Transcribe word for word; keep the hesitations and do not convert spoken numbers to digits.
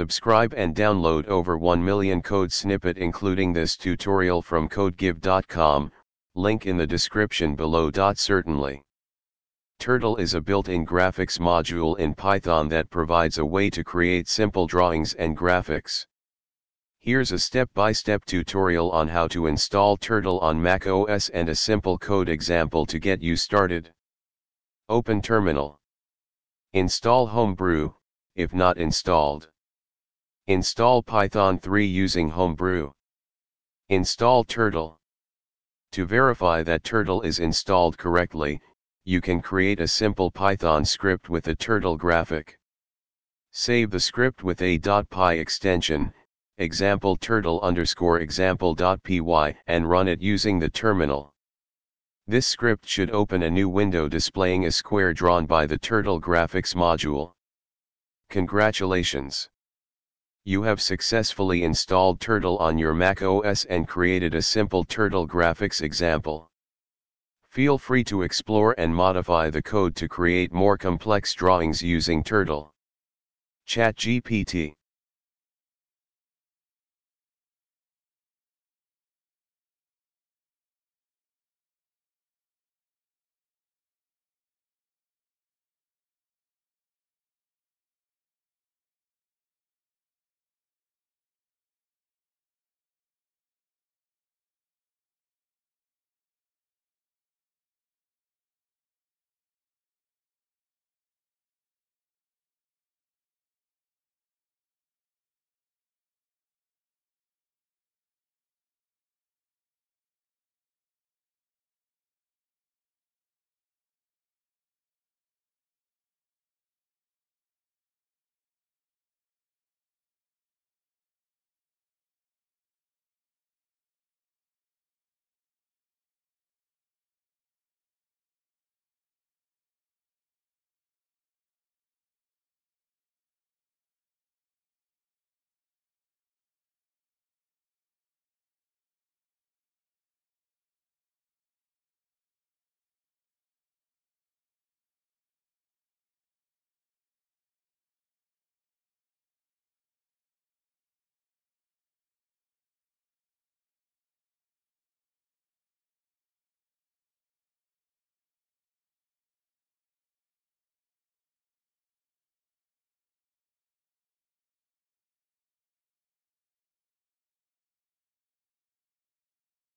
Subscribe and download over one million code snippet including this tutorial from CodeGive dot com, link in the description below. Certainly. Turtle is a built-in graphics module in Python that provides a way to create simple drawings and graphics. Here's a step-by-step tutorial on how to install Turtle on macOS and a simple code example to get you started. Open Terminal. Install Homebrew, if not installed. Install Python three using Homebrew. Install Turtle. To verify that Turtle is installed correctly, you can create a simple Python script with a Turtle graphic. Save the script with a .py extension, example turtle underscore example.py, and run it using the terminal. This script should open a new window displaying a square drawn by the Turtle graphics module. Congratulations! You have successfully installed Turtle on your macOS and created a simple Turtle graphics example. Feel free to explore and modify the code to create more complex drawings using Turtle. ChatGPT